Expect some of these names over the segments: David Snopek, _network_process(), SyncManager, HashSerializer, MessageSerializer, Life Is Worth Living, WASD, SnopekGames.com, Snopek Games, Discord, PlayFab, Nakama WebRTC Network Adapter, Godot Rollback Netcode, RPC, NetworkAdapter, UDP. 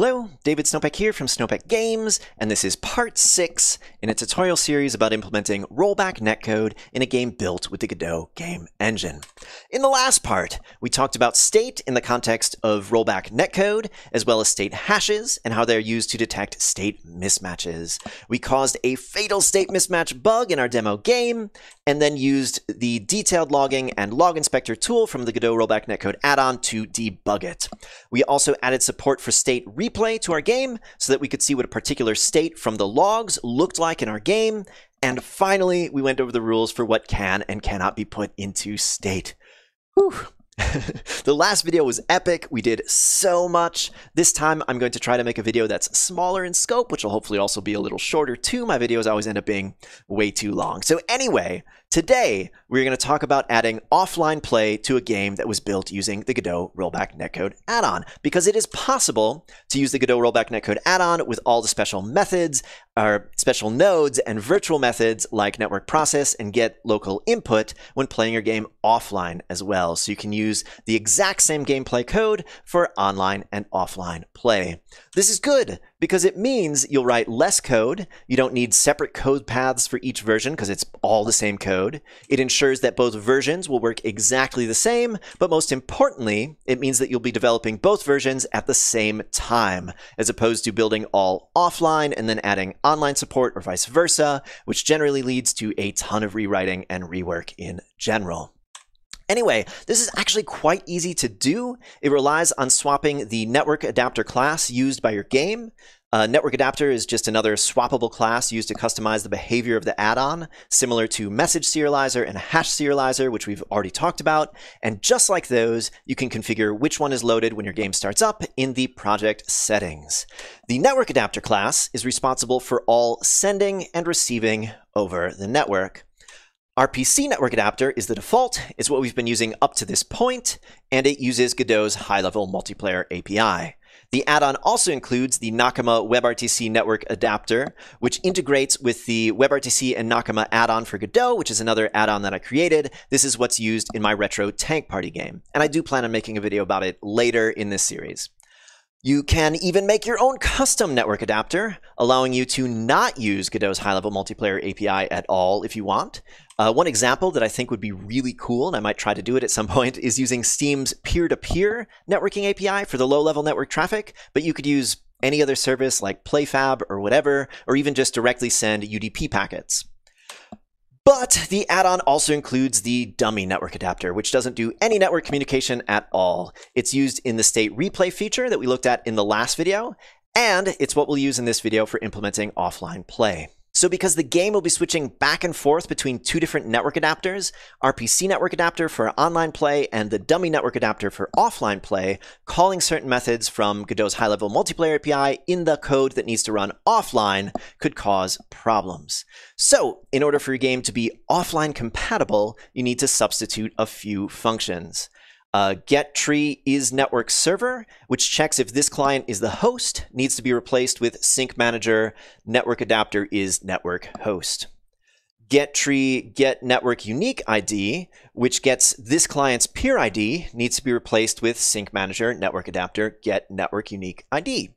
Hello, David Snopek here from Snopek Games, and this is part 6 in a tutorial series about implementing rollback netcode in a game built with the Godot game engine. In the last part, we talked about state in the context of rollback netcode, as well as state hashes and how they're used to detect state mismatches. We caused a fatal state mismatch bug in our demo game, and then used the detailed logging and log inspector tool from the Godot Rollback Netcode add-on to debug it. We also added support for state replay to our game so that we could see what a particular state from the logs looked like in our game. And finally, we went over the rules for what can and cannot be put into state. Whew. The last video was epic. We did so much. This time, I'm going to try to make a video that's smaller in scope, which will hopefully also be a little shorter too. My videos always end up being way too long. So anyway, today, we're going to talk about adding offline play to a game that was built using the Godot Rollback Netcode add-on, because it is possible to use the Godot Rollback Netcode add-on with all the special methods, or special nodes and virtual methods like network process, and get local input when playing your game offline as well. So you can use the exact same gameplay code for online and offline play. This is good because it means you'll write less code. You don't need separate code paths for each version because it's all the same code. It ensures that both versions will work exactly the same, but most importantly, it means that you'll be developing both versions at the same time, as opposed to building all offline and then adding online support or vice versa, which generally leads to a ton of rewriting and rework in general. Anyway, this is actually quite easy to do. It relies on swapping the NetworkAdapter class used by your game. NetworkAdapter is just another swappable class used to customize the behavior of the add-on, similar to MessageSerializer and HashSerializer, which we've already talked about. And just like those, you can configure which one is loaded when your game starts up in the project settings. The NetworkAdapter class is responsible for all sending and receiving over the network. RPC network adapter is the default. It's what we've been using up to this point, and it uses Godot's high-level multiplayer API. The add-on also includes the Nakama WebRTC Network Adapter, which integrates with the WebRTC and Nakama add-on for Godot, which is another add-on that I created. This is what's used in my retro tank party game, and I do plan on making a video about it later in this series. You can even make your own custom network adapter, allowing you to not use Godot's high-level multiplayer API at all if you want. One example that I think would be really cool, and I might try to do it at some point, is using Steam's peer-to-peer networking API for the low-level network traffic, but you could use any other service like PlayFab or whatever, or even just directly send UDP packets. But the add-on also includes the dummy network adapter, which doesn't do any network communication at all. It's used in the state replay feature that we looked at in the last video, and it's what we'll use in this video for implementing offline play. So because the game will be switching back and forth between two different network adapters, RPC network adapter for online play and the dummy network adapter for offline play, calling certain methods from Godot's high-level multiplayer API in the code that needs to run offline could cause problems. So in order for your game to be offline compatible, you need to substitute a few functions. GetTree is network server, which checks if this client is the host, needs to be replaced with SyncManager network adapter is network host. GetTree getNetworkUniqueID, which gets this client's peer ID, needs to be replaced with SyncManager network adapter getNetworkUniqueID.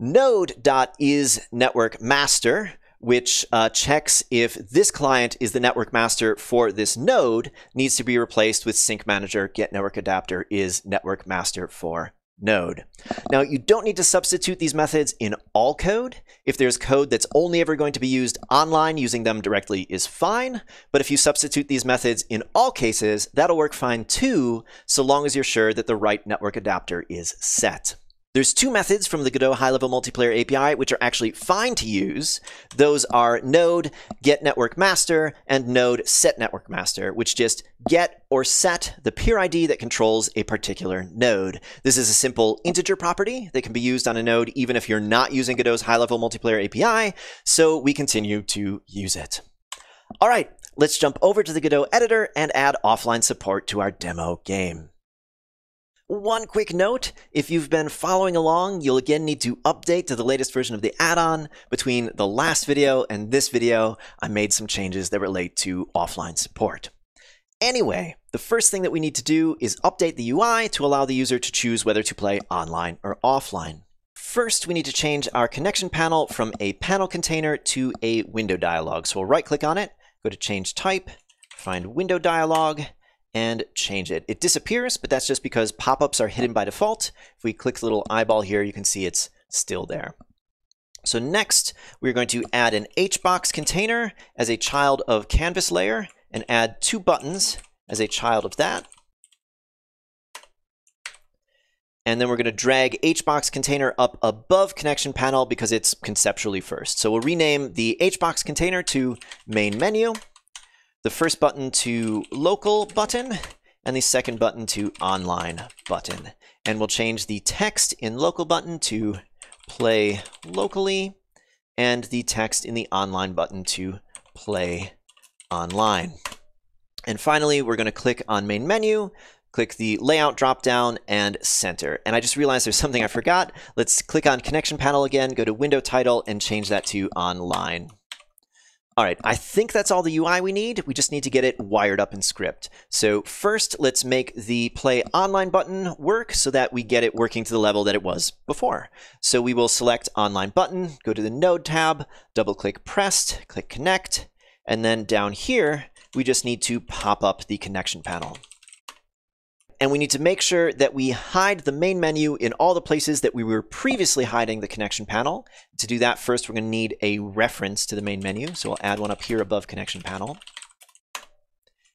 Node.isNetworkMaster, which checks if this client is the network master for this node, needs to be replaced with SyncManager getNetworkAdapter is network master for node. Now, you don't need to substitute these methods in all code. If there's code that's only ever going to be used online, using them directly is fine. But if you substitute these methods in all cases, that'll work fine too, so long as you're sure that the right network adapter is set. There's two methods from the Godot high-level multiplayer API which are actually fine to use. Those are node getNetworkMaster and node setNetworkMaster, which just get or set the peer ID that controls a particular node. This is a simple integer property that can be used on a node even if you're not using Godot's high-level multiplayer API, so we continue to use it. All right, let's jump over to the Godot editor and add offline support to our demo game. One quick note, if you've been following along, you'll again need to update to the latest version of the add-on. Between the last video and this video, I made some changes that relate to offline support. Anyway, the first thing that we need to do is update the UI to allow the user to choose whether to play online or offline. First, we need to change our connection panel from a panel container to a window dialog. So we'll right-click on it, go to Change Type, find Window Dialog, and change it. It disappears, but that's just because pop-ups are hidden by default. If we click the little eyeball here, you can see it's still there. So next, we're going to add an HBox container as a child of canvas layer and add two buttons as a child of that. And then we're going to drag HBox container up above connection panel because it's conceptually first. So we'll rename the HBox container to main menu, the first button to local button, and the second button to online button. And we'll change the text in local button to play locally, and the text in the online button to play online. And finally, we're going to click on main menu, click the layout dropdown, and center. And I just realized there's something I forgot. Let's click on connection panel again, go to window title, and change that to online. All right, I think that's all the UI we need. We just need to get it wired up in script. So first, let's make the play online button work so that we get it working to the level that it was before. So we will select online button, go to the node tab, double click pressed, click connect, and then down here, we just need to pop up the connection panel. And we need to make sure that we hide the main menu in all the places that we were previously hiding the connection panel. To do that, first, we're going to need a reference to the main menu. So we'll add one up here above connection panel.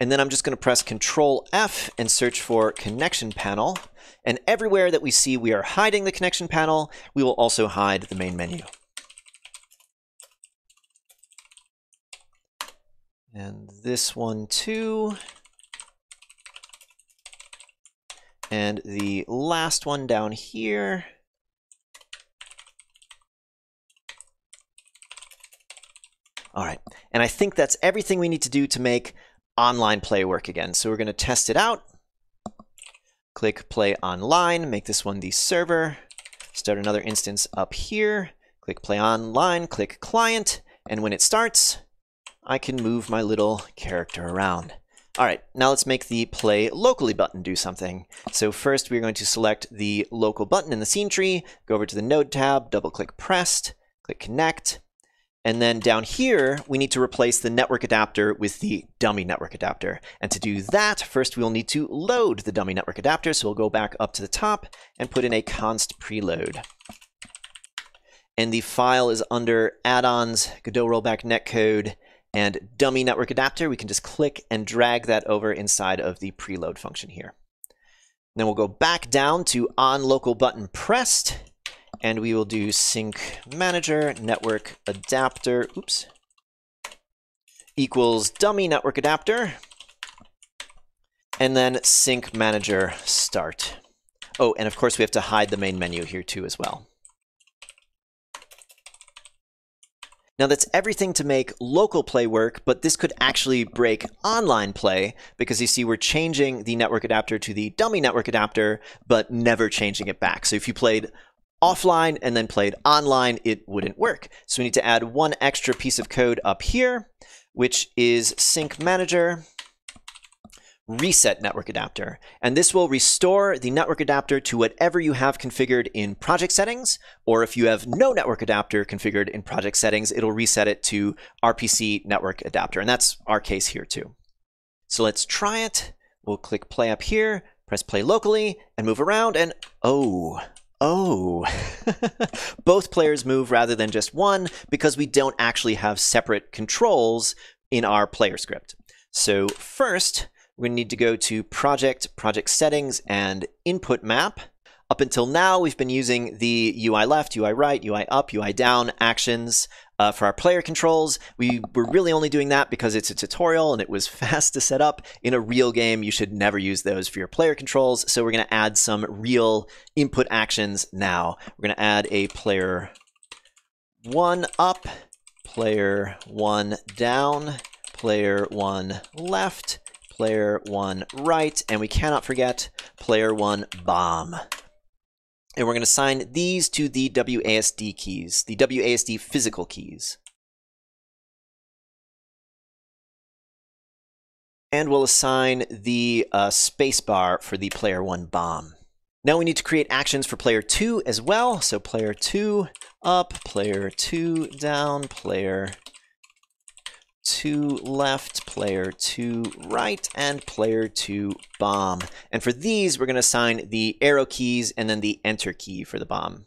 And then I'm just going to press Control F and search for connection panel. And everywhere that we see we are hiding the connection panel, we will also hide the main menu. And this one too. And the last one down here. All right, and I think that's everything we need to do to make online play work again. So we're going to test it out. Click play online, make this one the server. Start another instance up here. Click play online, click client, and when it starts, I can move my little character around. All right, now let's make the play locally button do something. So first we're going to select the local button in the scene tree, go over to the node tab, double click pressed, click connect, and then down here, we need to replace the network adapter with the dummy network adapter. And to do that, first we'll need to load the dummy network adapter. So we'll go back up to the top and put in a const preload. And the file is under add-ons, Godot Rollback Netcode, and dummy network adapter. We can just click and drag that over inside of the preload function here. And then we'll go back down to on local button pressed, and we will do SyncManager network adapter, oops, equals dummy network adapter, and then SyncManager start. Oh, and of course we have to hide the main menu here too as well. Now that's everything to make local play work, but this could actually break online play because you see we're changing the network adapter to the dummy network adapter, but never changing it back. So if you played offline and then played online, it wouldn't work. So we need to add one extra piece of code up here, which is SyncManager reset network adapter. And this will restore the network adapter to whatever you have configured in project settings, or if you have no network adapter configured in project settings, it'll reset it to RPC network adapter. And that's our case here too. So let's try it. We'll click play up here, press play locally, and move around, and oh, both players move rather than just one because we don't actually have separate controls in our player script. So first, we need to go to Project, Project Settings, and Input Map. Up until now, we've been using the UI left, UI right, UI up, UI down actions for our player controls. We were really only doing that because it's a tutorial and it was fast to set up. In a real game, you should never use those for your player controls. So we're going to add some real input actions now. We're going to add a player one up, player one down, player one left, player one right, and we cannot forget player one bomb. And we're going to assign these to the WASD keys, the WASD physical keys. And we'll assign the spacebar for the player one bomb. Now we need to create actions for player 2 as well. So player 2 up, player 2 down, player 2 left, player 2 right, and player 2 bomb. And for these, we're going to assign the arrow keys and then the enter key for the bomb.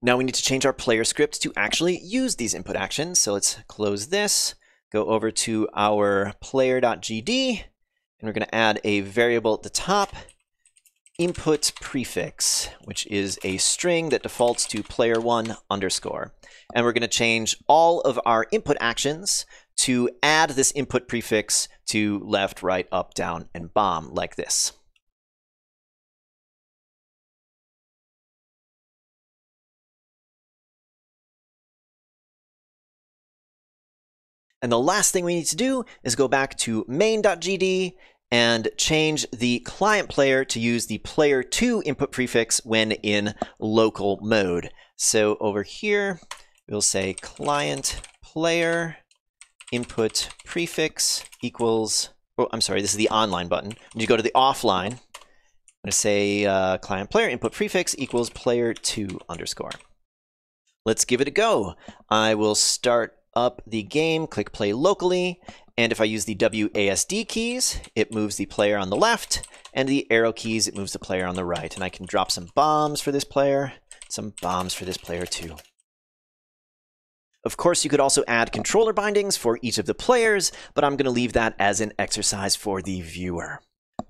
Now we need to change our player script to actually use these input actions. So let's close this, go over to our player.gd, and we're going to add a variable at the top, input prefix, which is a string that defaults to player1 underscore. And we're going to change all of our input actions to add this input prefix to left, right, up, down, and bomb like this. And the last thing we need to do is go back to main.gd and change the client player to use the player2 input prefix when in local mode. So over here, we'll say client player input prefix equals, oh, I'm sorry, this is the online button. When you go to the offline, I'm going to say client player input prefix equals player2 underscore. Let's give it a go. I will start up the game, click play locally, and if I use the WASD keys, it moves the player on the left, and the arrow keys, it moves the player on the right. And I can drop some bombs for this player, some bombs for this player too. Of course, you could also add controller bindings for each of the players, but I'm going to leave that as an exercise for the viewer.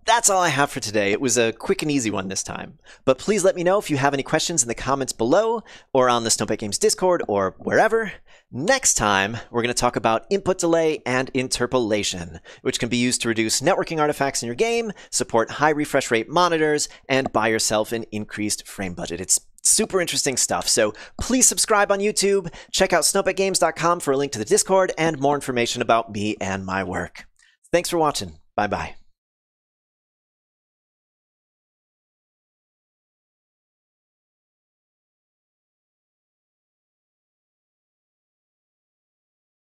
That's all I have for today. It was a quick and easy one this time. But please let me know if you have any questions in the comments below or on the Snopek Games Discord or wherever. Next time, we're going to talk about input delay and interpolation, which can be used to reduce networking artifacts in your game, support high refresh rate monitors, and buy yourself an increased frame budget. It's super interesting stuff. So please subscribe on YouTube, check out SnopekGames.com for a link to the Discord and more information about me and my work. Thanks for watching. Bye-bye.